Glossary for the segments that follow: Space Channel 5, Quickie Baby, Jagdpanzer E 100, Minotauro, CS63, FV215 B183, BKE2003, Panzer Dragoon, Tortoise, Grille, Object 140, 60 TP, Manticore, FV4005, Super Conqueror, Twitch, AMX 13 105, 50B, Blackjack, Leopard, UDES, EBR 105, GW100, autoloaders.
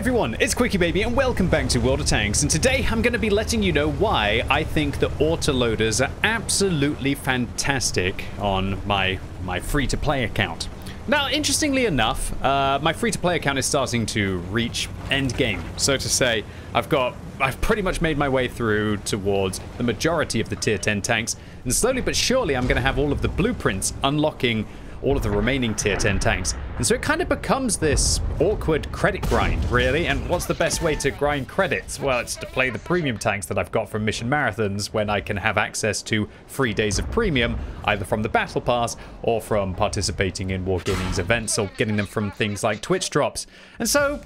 everyone, it's Quickie Baby and welcome back to World of Tanks, and today I'm going to be letting you know why I think the autoloaders are absolutely fantastic on my free-to-play account. Now, interestingly enough, my free-to-play account is starting to reach end game, so to say. I've pretty much made my way through towards the majority of the tier 10 tanks, and slowly but surely I'm going to have all of the blueprints unlocking all of the remaining tier 10 tanks. And so it kind of becomes this awkward credit grind, really. And what's the best way to grind credits? Well, it's to play the premium tanks that I've got from mission marathons when I can have access to 3 days of premium, either from the battle pass or from participating in Wargaming's events or getting them from things like Twitch drops. And so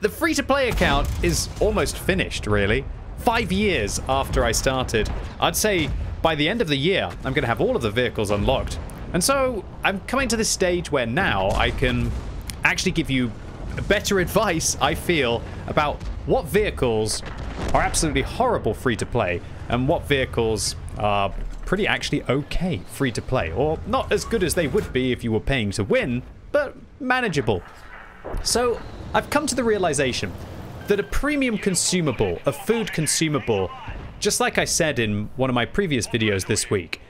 the free-to-play account is almost finished, really. 5 years after I started, I'd say by the end of the year, I'm going to have all of the vehicles unlocked. And so I'm coming to this stage where now I can actually give you better advice, I feel, about what vehicles are absolutely horrible free-to-play and what vehicles are pretty actually okay free-to-play, or not as good as they would be if you were paying to win, but manageable. So I've come to the realization that a premium consumable, a food consumable, just like I said in one of my previous videos this week,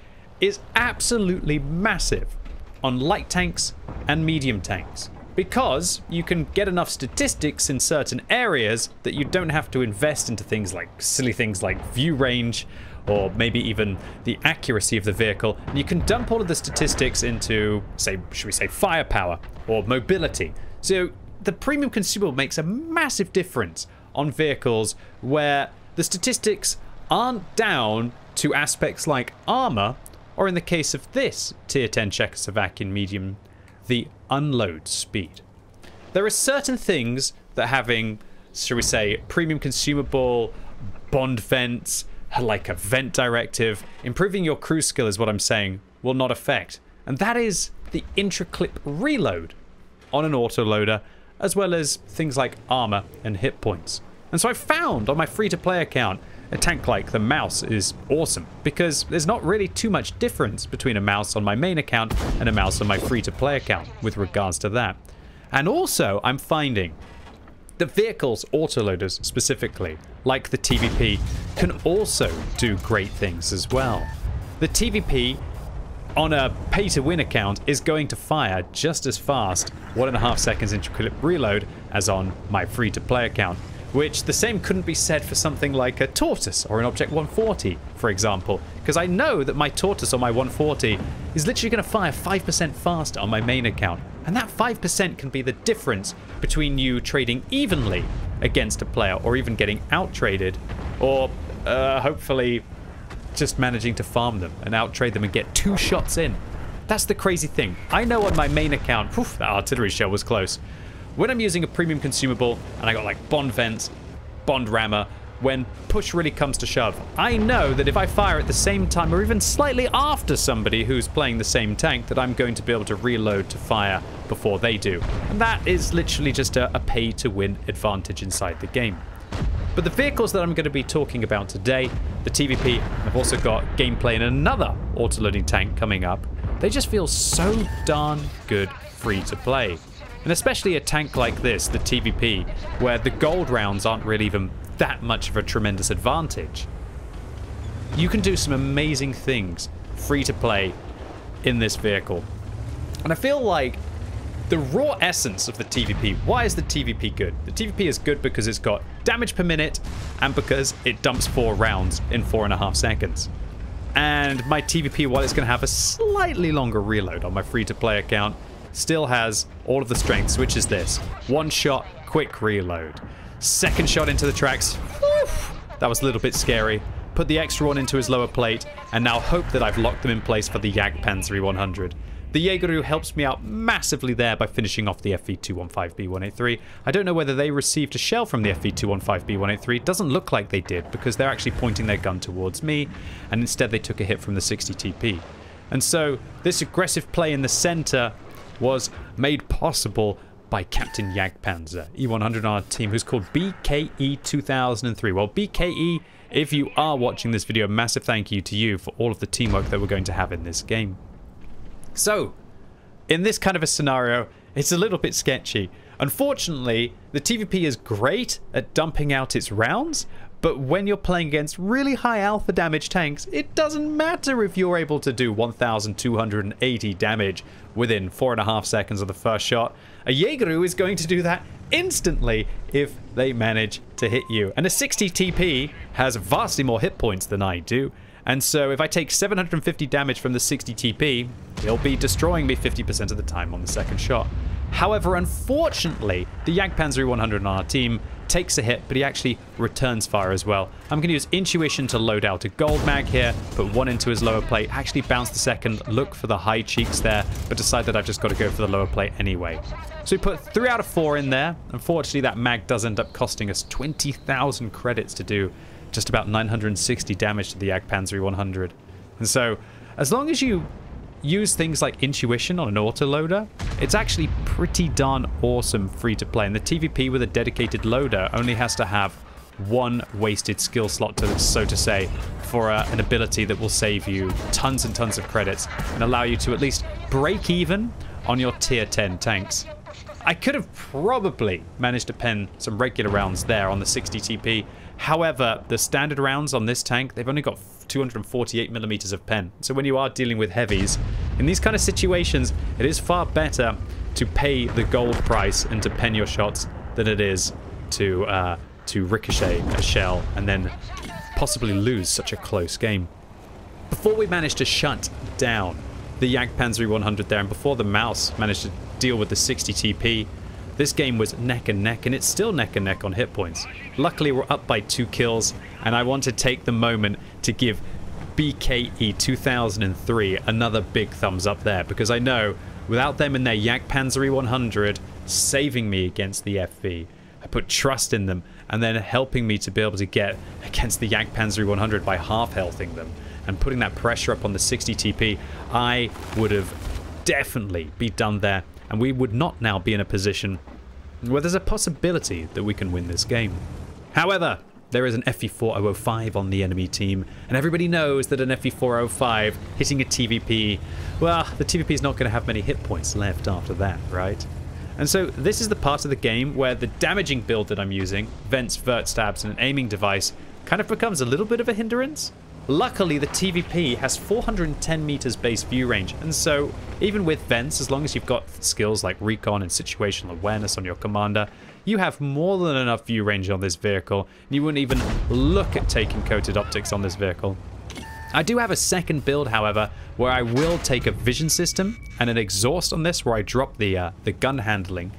is absolutely massive on light tanks and medium tanks, because you can get enough statistics in certain areas that you don't have to invest into things like silly things like view range or maybe even the accuracy of the vehicle, and you can dump all of the statistics into, say, should we say, firepower or mobility. So the premium consumable makes a massive difference on vehicles where the statistics aren't down to aspects like armor, or in the case of this tier 10 Czechoslovakian medium, the unload speed. There are certain things that having, shall we say, premium consumable, bond vents, like a vent directive, improving your cruise skill is what I'm saying, will not affect. And that is the intra-clip reload on an autoloader, as well as things like armor and hit points. And so I found on my free-to-play account, a tank like the Mouse is awesome because there's not really too much difference between a Mouse on my main account and a Mouse on my free-to-play account with regards to that. And also, I'm finding the vehicles, autoloaders specifically, like the TVP, can also do great things as well. The TVP on a pay-to-win account is going to fire just as fast, 1.5 seconds intra-clip reload, as on my free-to-play account. Which the same couldn't be said for something like a Tortoise or an Object 140, for example, because I know that my Tortoise or my 140 is literally going to fire 5% faster on my main account, and that 5% can be the difference between you trading evenly against a player or even getting out-traded, or hopefully just managing to farm them and out-trade them and get 2 shots in. That's the crazy thing. I know on my main account, oof, that artillery shell was close. When I'm using a premium consumable and I got like bond vents, bond rammer, when push really comes to shove, I know that if I fire at the same time or even slightly after somebody who's playing the same tank, that I'm going to be able to reload to fire before they do. And that is literally just a pay-to-win advantage inside the game. But the vehicles that I'm going to be talking about today, the TVP, I've also got gameplay in another autoloading tank coming up. They just feel so darn good free to play. And especially a tank like this, the TVP, where the gold rounds aren't really even that much of a tremendous advantage. You can do some amazing things free to play in this vehicle. And I feel like the raw essence of the TVP, why is the TVP good? The TVP is good because it's got damage per minute and because it dumps 4 rounds in 4.5 seconds. And my TVP, while it's going to have a slightly longer reload on my free to play account, still has all of the strengths, which is this. 1 shot, quick reload. 2nd shot into the tracks. Woof, that was a little bit scary. Put the extra one into his lower plate, and now hope that I've locked them in place for the Jagdpanzer E 100. The Jägerü helps me out massively there by finishing off the FV215 B183. I don't know whether they received a shell from the FV215 B183. Doesn't look like they did, because they're actually pointing their gun towards me, and instead they took a hit from the 60 TP. And so this aggressive play in the center was made possible by Captain Jagdpanzer E100 on our team, who's called BKE2003. Well, BKE, if you are watching this video, massive thank you to you for all of the teamwork that we're going to have in this game. So, in this kind of a scenario, it's a little bit sketchy. Unfortunately, the TVP is great at dumping out its rounds, but when you're playing against really high alpha damage tanks, it doesn't matter if you're able to do 1,280 damage within 4.5 seconds of the first shot. A Jaegeru is going to do that instantly if they manage to hit you. And a 60 TP has vastly more hit points than I do. And so if I take 750 damage from the 60 TP, he'll be destroying me 50% of the time on the second shot. However, unfortunately, the Jagdpanzer E 100 on our team takes a hit, but he actually returns fire as well. I'm going to use intuition to load out a gold mag here, put one into his lower plate, actually bounce the second, look for the high cheeks there, but decide that I've just got to go for the lower plate anyway. So we put 3 out of 4 in there. Unfortunately, that mag does end up costing us 20,000 credits to do just about 960 damage to the Jagdpanzer E 100. And so, as long as you use things like intuition on an autoloader, it's actually pretty darn awesome free to play. And the TVP with a dedicated loader only has to have one wasted skill slot, so to say, for an ability that will save you tons and tons of credits and allow you to at least break even on your tier 10 tanks. I could have probably managed to pen some regular rounds there on the 60 TP. However, the standard rounds on this tank, they've only got 248 millimeters of pen. So when you are dealing with heavies, in these kind of situations, it is far better to pay the gold price and to pen your shots than it is to ricochet a shell and then possibly lose such a close game. Before we managed to shut down the Jagdpanzer E 100 there, and before the Mouse managed to deal with the 60 TP, this game was neck and neck, and it's still neck and neck on hit points. Luckily, we're up by 2 kills, and I want to take the moment to give BKE2003 another big thumbs up there, because I know without them and their Jagdpanzer E 100 saving me against the FV, I put trust in them, and then helping me to be able to get against the Jagdpanzer E 100 by half-healthing them, and putting that pressure up on the 60 TP, I would have definitely be done there. And we would not now be in a position where there's a possibility that we can win this game. However, there is an FV4005 on the enemy team, and everybody knows that an FV405 hitting a TVP, well, the TVP is not going to have many hit points left after that, right? And so this is the part of the game where the damaging build that I'm using, vents, vert stabs, and an aiming device, kind of becomes a little bit of a hindrance. Luckily, the TVP has 410 meters base view range, and so even with vents, as long as you've got skills like recon and situational awareness on your commander, you have more than enough view range on this vehicle, and you wouldn't even look at taking coated optics on this vehicle. I do have a second build, however, where I will take a vision system and an exhaust on this, where I drop the gun handling.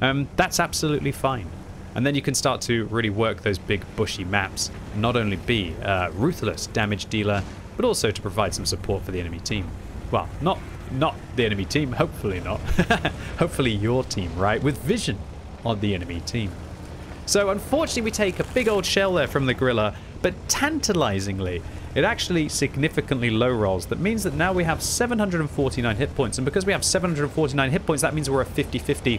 That's absolutely fine. And then you can start to really work those big bushy maps and not only be a ruthless damage dealer, but also to provide some support for the enemy team. Well, not the enemy team, hopefully not. Hopefully your team, right? With vision on the enemy team. So unfortunately we take a big old shell there from the Grille, but tantalizingly, it actually significantly low rolls. That means that now we have 749 hit points. And because we have 749 hit points, that means we're a 50-50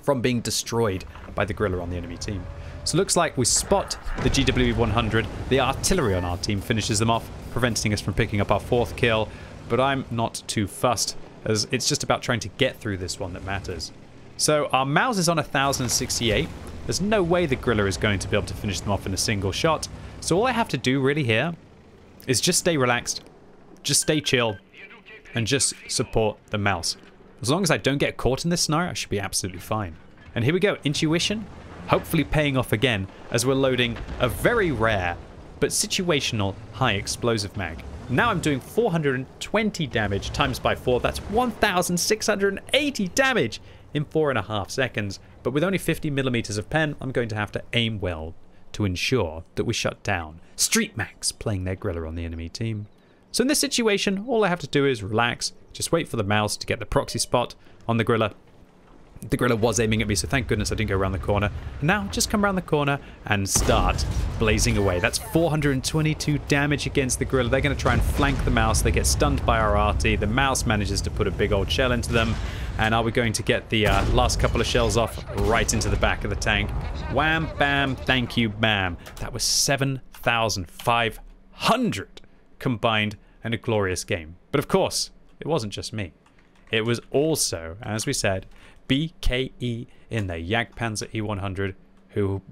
from being destroyed by the Grille on the enemy team. So it looks like we spot the GW100. The artillery on our team finishes them off, preventing us from picking up our 4th kill. But I'm not too fussed, as it's just about trying to get through this one that matters. So our Mouse is on 1,068. There's no way the Grille is going to be able to finish them off in a single shot. So all I have to do really here is just stay relaxed, just stay chill, and just support the Mouse. As long as I don't get caught in this scenario, I should be absolutely fine. And here we go, intuition, hopefully paying off again as we're loading a very rare but situational high explosive mag. Now I'm doing 420 damage times by 4, that's 1,680 damage in 4.5 seconds. But with only 50 millimeters of pen, I'm going to have to aim well to ensure that we shut down street mags playing their Grille on the enemy team. So in this situation, all I have to do is relax, just wait for the Mouse to get the proxy spot on the Grille. The Grille was aiming at me, so thank goodness I didn't go around the corner. Now, just come around the corner and start blazing away. That's 422 damage against the Grille. They're going to try and flank the Mouse. They get stunned by our RT. The Mouse manages to put a big old shell into them. And are we going to get the last couple of shells off right into the back of the tank? Wham, bam, thank you, ma'am. That was 7,500 combined and a glorious game. But of course, it wasn't just me. It was also, as we said, BKE in the Jagdpanzer E 100, who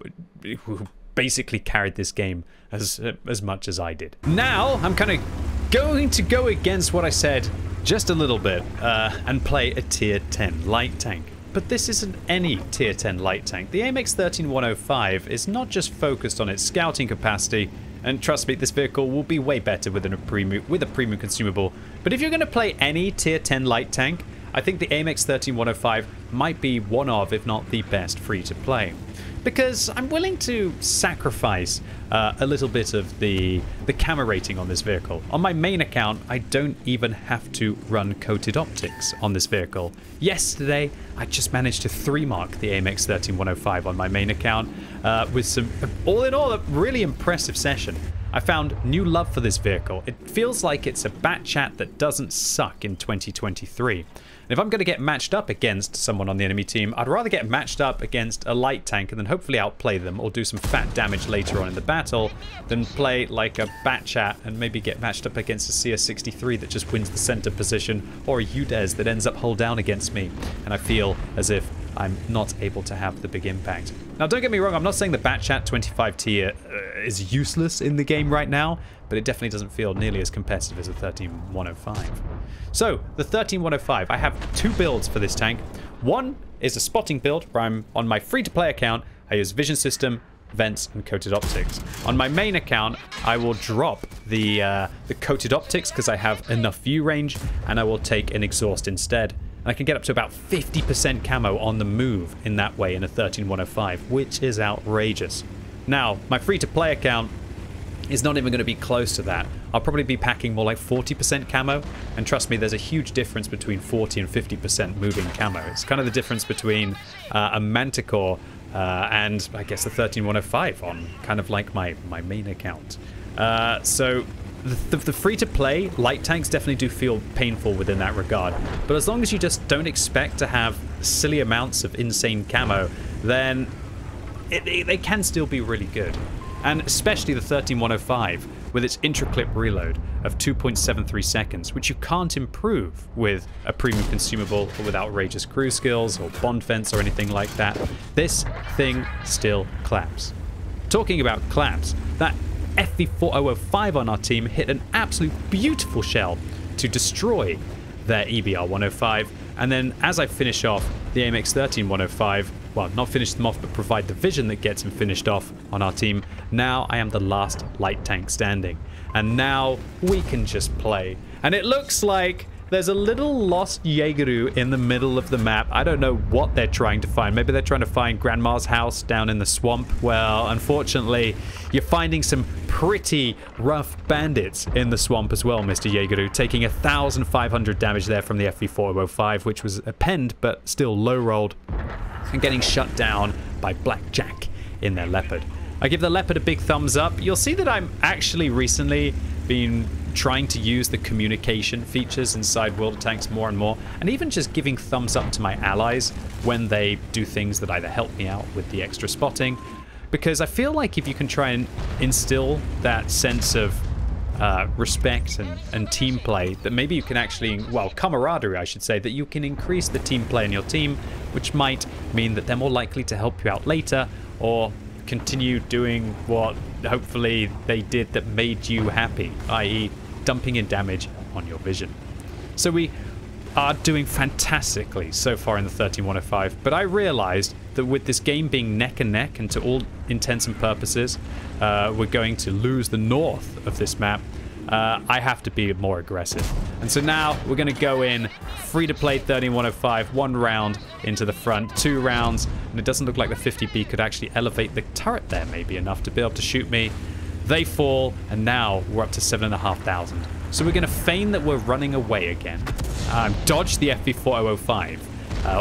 basically carried this game as much as I did. Now I'm kind of going to go against what I said just a little bit and play a tier 10 light tank. But this isn't any tier 10 light tank. The AMX 13 105 is not just focused on its scouting capacity, and trust me, this vehicle will be way better with a premium consumable. But if you're going to play any tier 10 light tank, I think the AMX 13 105 might be one of, if not the best, free to play. Because I'm willing to sacrifice a little bit of the camera rating on this vehicle. On my main account, I don't even have to run coated optics on this vehicle. Yesterday, I just managed to 3-mark the AMX 13 105 on my main account with some, all in all, a really impressive session. I found new love for this vehicle. It feels like it's a Bat Chat that doesn't suck in 2023. And if I'm going to get matched up against someone on the enemy team, I'd rather get matched up against a light tank and then hopefully outplay them or do some fat damage later on in the battle than play like a Bat Chat and maybe get matched up against a CS63 that just wins the center position, or a UDES that ends up hull down against me. And I feel as if I'm not able to have the big impact. Now, don't get me wrong, I'm not saying the Bat Chat 25 tier is useless in the game right now, but it definitely doesn't feel nearly as competitive as the 13-105. So, the 13-105, I have two builds for this tank. One is a spotting build, where I'm on my free-to-play account, I use vision system, vents, and coated optics. On my main account, I will drop the coated optics because I have enough view range, and I will take an exhaust instead. I can get up to about 50% camo on the move in that way in a 13-105, which is outrageous. Now, my free-to-play account is not even going to be close to that. I'll probably be packing more like 40% camo, and trust me, there's a huge difference between 40 and 50% moving camo. It's kind of the difference between a Manticore and, I guess, a 13-105 on kind of like my main account. So The free-to-play light tanks definitely do feel painful within that regard, but as long as you just don't expect to have silly amounts of insane camo, then they can still be really good. And especially the 13-105 with its intraclip reload of 2.73 seconds, which you can't improve with a premium consumable or with outrageous crew skills or bond fence or anything like that. This thing still claps. Talking about claps, that FV4005 on our team hit an absolute beautiful shell to destroy their EBR 105, and then as I finish off the AMX 13-105, well, not finish them off, but provide the vision that gets them finished off on our team, now I am the last light tank standing. And now we can just play. And it looks like there's a little lost Jaegeru in the middle of the map. I don't know what they're trying to find. Maybe they're trying to find Grandma's house down in the swamp. Well, unfortunately, you're finding some pretty rough bandits in the swamp as well, Mr. Jaegeru, taking 1,500 damage there from the FV4005, which was a penned but still low-rolled, and getting shut down by Blackjack in their Leopard. I give the Leopard a big thumbs up. You'll see that I'm actually recently been trying to use the communication features inside World of Tanks more and more, and even just giving thumbs up to my allies when they do things that either help me out with the extra spotting, because I feel like if you can try and instill that sense of respect and team play, that maybe you can actually, well, camaraderie I should say, that you can increase the team play in your team, which might mean that they're more likely to help you out later or continue doing what hopefully they did that made you happy, i.e. dumping in damage on your vision. So we are doing fantastically so far in the 13-105, but I realized that with this game being neck and neck, and to all intents and purposes we're going to lose the north of this map, I have to be more aggressive. And so now we're going to go in free-to-play 13-105, one round into the front, two rounds, and it doesn't look like the 50B could actually elevate the turret there maybe enough to be able to shoot me. They fall, and now we're up to 7,500. So we're going to feign that we're running away again. Dodge the FV4005,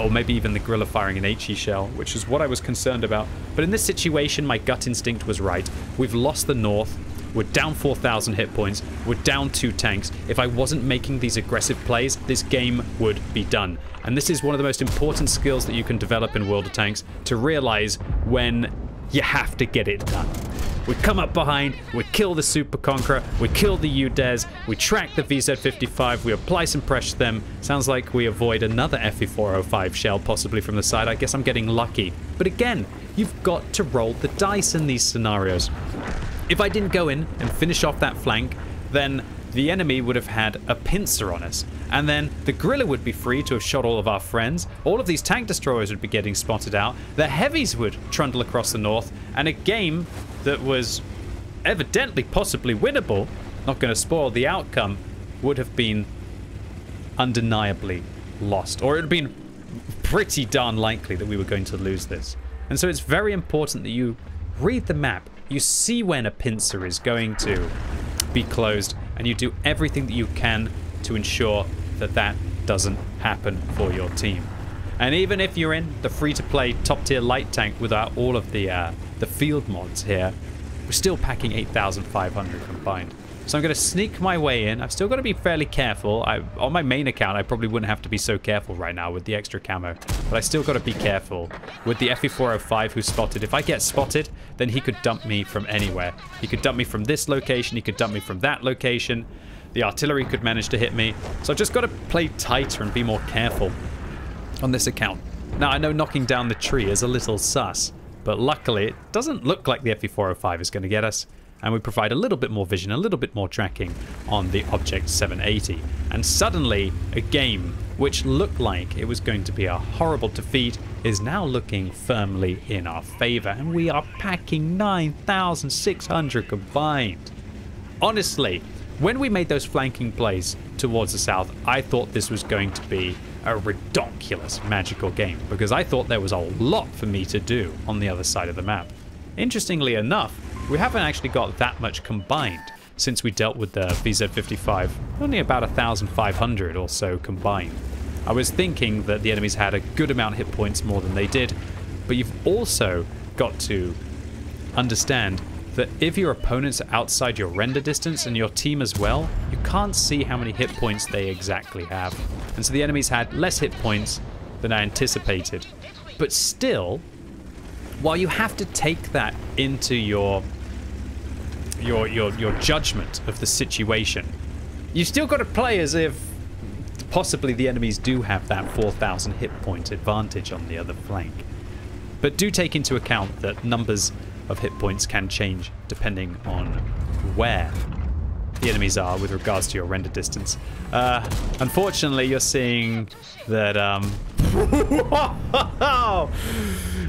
or maybe even the Grille firing an HE shell, which is what I was concerned about. But in this situation, my gut instinct was right. We've lost the north. We're down 4,000 hit points. We're down 2 tanks. If I wasn't making these aggressive plays, this game would be done. And this is one of the most important skills that you can develop in World of Tanks, to realize when you have to get it done. we come up behind, we kill the Super Conqueror, we kill the UDES, we track the VZ-55, we apply some pressure to them. Sounds like we avoid another FV405 shell, possibly from the side. I guess I'm getting lucky. But again, you've got to roll the dice in these scenarios. If I didn't go in and finish off that flank, then the enemy would have had a pincer on us, and then the Grille would be free to have shot all of our friends, all of these tank destroyers would be getting spotted out, the heavies would trundle across the north, and a game that was evidently possibly winnable, not going to spoil the outcome, would have been undeniably lost, or it would have been pretty darn likely that we were going to lose this. And so it's very important that you read the map, you see when a pincer is going to be closed, and you do everything that you can to ensure that that doesn't happen for your team. And even if you're in the free-to-play top-tier light tank without all of the field mods here, we're still packing 8,500 combined. So I'm going to sneak my way in. I've still got to be fairly careful. On my main account, I probably wouldn't have to be so careful right now with the extra camo. But I still got to be careful with the FE405 who's spotted. If I get spotted, then he could dump me from anywhere. He could dump me from this location. He could dump me from that location. The artillery could manage to hit me. So I've just got to play tighter and be more careful on this account. Now, I know knocking down the tree is a little sus, but luckily it doesn't look like the FE405 is going to get us. And we provide a little bit more vision, a little bit more tracking on the Object 780. And suddenly, a game which looked like it was going to be a horrible defeat is now looking firmly in our favor. And we are packing 9,600 combined. Honestly, when we made those flanking plays towards the south, I thought this was going to be a redonkulous magical game, because I thought there was a lot for me to do on the other side of the map. Interestingly enough, we haven't actually got that much combined since we dealt with the VZ-55, only about 1,500 or so combined. I was thinking that the enemies had a good amount of hit points more than they did, but you've also got to understand that if your opponents are outside your render distance and your team as well, you can't see how many hit points they exactly have. And so the enemies had less hit points than I anticipated. But still, while you have to take that into your judgment of the situation, you've still got to play as if possibly the enemies do have that 4,000 hit point advantage on the other flank. But do take into account that numbers of hit points can change depending on where the enemies are with regards to your render distance. Unfortunately, you're seeing that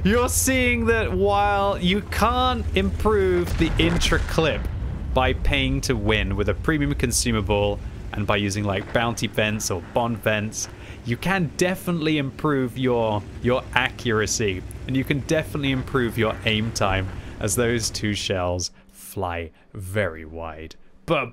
you're seeing that while you can't improve the intra-clip by paying to win with a premium consumable and by using like bounty vents or bond vents, you can definitely improve your accuracy, and you can definitely improve your aim time, as those two shells fly very wide. But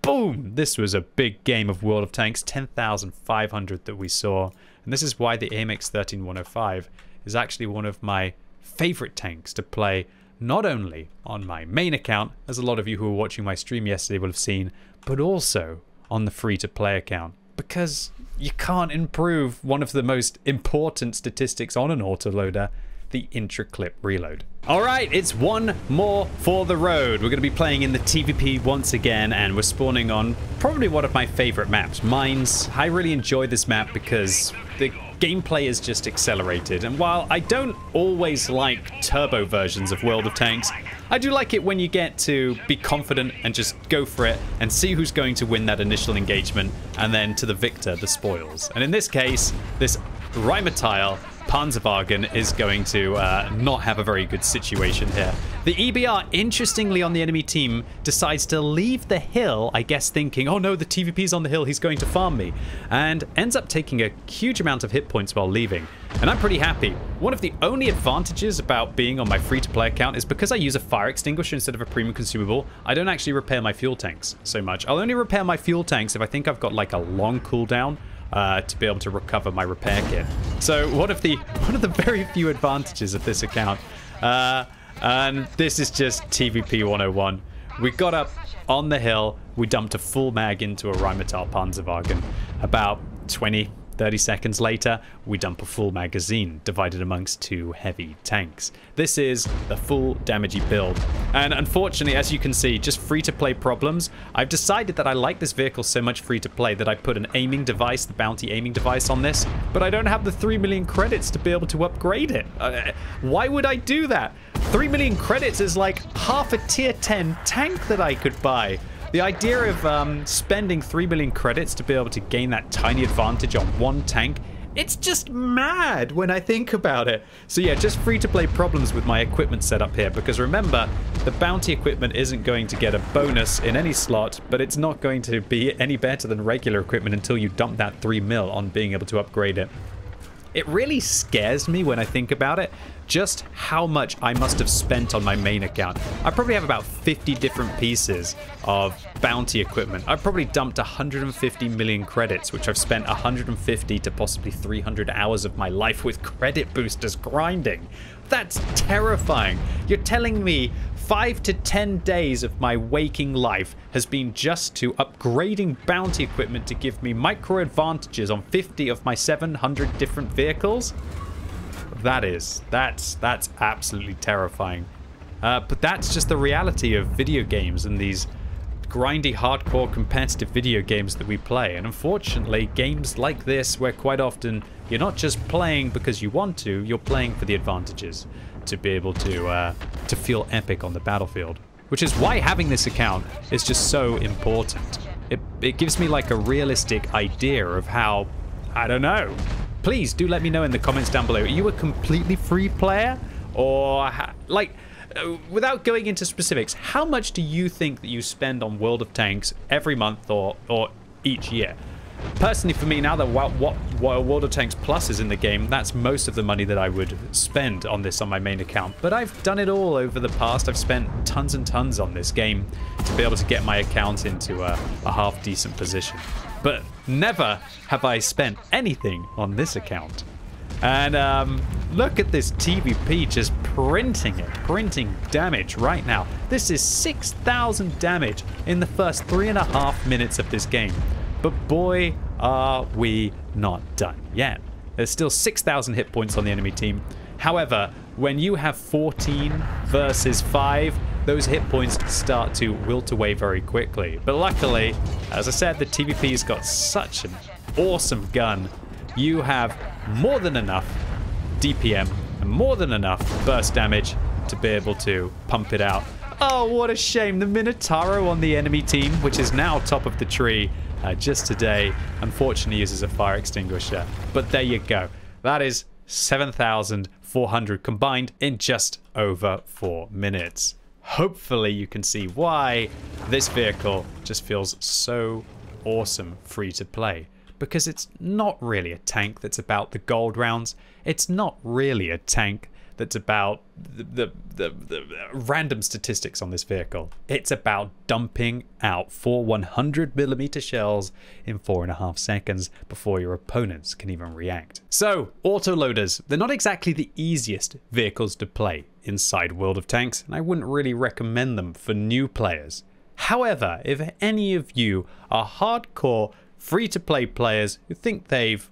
boom! This was a big game of World of Tanks, 10,500 that we saw, and this is why the AMX 13 105 is actually one of my favorite tanks to play, not only on my main account, as a lot of you who were watching my stream yesterday will have seen, but also on the free-to-play account, because you can't improve one of the most important statistics on an autoloader, the intra-clip reload. All right, it's one more for the road. We're going to be playing in the TVP once again, and we're spawning on probably one of my favorite maps, Mines. I really enjoy this map because the gameplay is just accelerated, and while I don't always like turbo versions of World of Tanks, I do like it when you get to be confident and just go for it and see who's going to win that initial engagement, and then to the victor, the spoils. And in this case, this Rheinmetall Panzerwagen is going to not have a very good situation here. The EBR, interestingly, on the enemy team decides to leave the hill, I guess thinking, oh no, the TVP's on the hill, he's going to farm me, and ends up taking a huge amount of hit points while leaving. And I'm pretty happy. One of the only advantages about being on my free-to-play account is because I use a fire extinguisher instead of a premium consumable, I don't actually repair my fuel tanks so much. I'll only repair my fuel tanks if I think I've got like a long cooldown to be able to recover my repair kit. So one of the very few advantages of this account. And this is just TVP 101. We got up on the hill, we dumped a full mag into a Rheinmetall Panzerwagen, about 20, 30 seconds later, we dump a full magazine divided amongst two heavy tanks. This is the full damagey build. And unfortunately, as you can see, just free-to-play problems. I've decided that I like this vehicle so much free-to-play that I put an aiming device, the bounty aiming device on this, but I don't have the 3 million credits to be able to upgrade it. Why would I do that? 3 million credits is like half a tier 10 tank that I could buy. The idea of spending 3 million credits to be able to gain that tiny advantage on one tank, it's just mad when I think about it. So yeah, just free-to-play problems with my equipment setup here, because remember, the bounty equipment isn't going to get a bonus in any slot, but it's not going to be any better than regular equipment until you dump that 3 mil on being able to upgrade it. It really scares me when I think about it, just how much I must have spent on my main account. I probably have about 50 different pieces of bounty equipment. I've probably dumped 150 million credits, which I've spent 150 to possibly 300 hours of my life with credit boosters grinding. That's terrifying. You're telling me 5 to 10 days of my waking life has been just to upgrading bounty equipment to give me micro advantages on 50 of my 700 different vehicles? That's absolutely terrifying. But that's just the reality of video games and these grindy, hardcore, competitive video games that we play. And unfortunately, games like this, where quite often you're not just playing because you want to, you're playing for the advantages, to be able to feel epic on the battlefield. Which is why having this account is just so important. It gives me like a realistic idea of how, I don't know. Please do let me know in the comments down below. Are you a completely free player? Or like, without going into specifics, how much do you think that you spend on World of Tanks every month or each year? Personally, for me, now that World of Tanks Plus is in the game, that's most of the money that I would spend on this on my main account. But I've done it all over the past. I've spent tons and tons on this game to be able to get my account into a half-decent position. But never have I spent anything on this account. And look at this TVP just printing it, printing damage right now. This is 6,000 damage in the first 3.5 minutes of this game. But boy, are we not done yet. There's still 6,000 hit points on the enemy team. However, when you have 14 versus 5, those hit points start to wilt away very quickly. But luckily, as I said, the TVP's got such an awesome gun. You have more than enough DPM and more than enough burst damage to be able to pump it out. Oh, what a shame. The Minotauro on the enemy team, which is now top of the tree, just today, unfortunately uses a fire extinguisher. But there you go. That is 7,400 combined in just over 4 minutes. Hopefully you can see why this vehicle just feels so awesome free to play. Because it's not really a tank that's about the gold rounds. It's not really a tank that's about the random statistics on this vehicle. It's about dumping out 4 100mm shells in 4.5 seconds before your opponents can even react. So, autoloaders, they're not exactly the easiest vehicles to play inside World of Tanks, and I wouldn't really recommend them for new players. However, if any of you are hardcore free-to-play players who think they've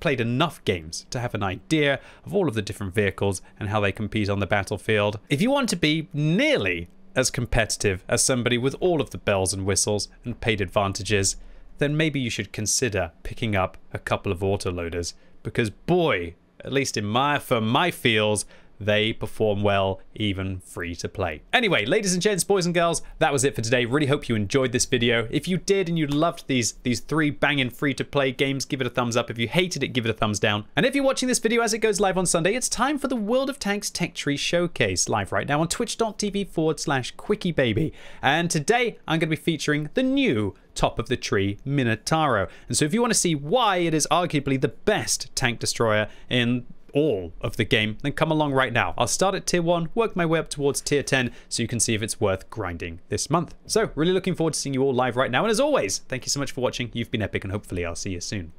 played enough games to have an idea of all of the different vehicles and how they compete on the battlefield, if you want to be nearly as competitive as somebody with all of the bells and whistles and paid advantages, then maybe you should consider picking up a couple of autoloaders, because boy, at least for my feels, they perform well, even free to play. Anyway, ladies and gents, boys and girls, that was it for today. Really hope you enjoyed this video. If you did and you loved these three banging free to play games, give it a thumbs up. If you hated it, give it a thumbs down. And if you're watching this video as it goes live on Sunday, it's time for the World of Tanks Tech Tree Showcase, live right now on twitch.tv/QuickieBaby. And today I'm going to be featuring the new top of the tree Minotauro. And so if you want to see why it is arguably the best tank destroyer in all of the game, then come along right now. I'll start at tier 1, work my way up towards tier 10, so you can see if it's worth grinding this month. So really looking forward to seeing you all live right now, and as always, thank you so much for watching. You've been epic, and hopefully I'll see you soon.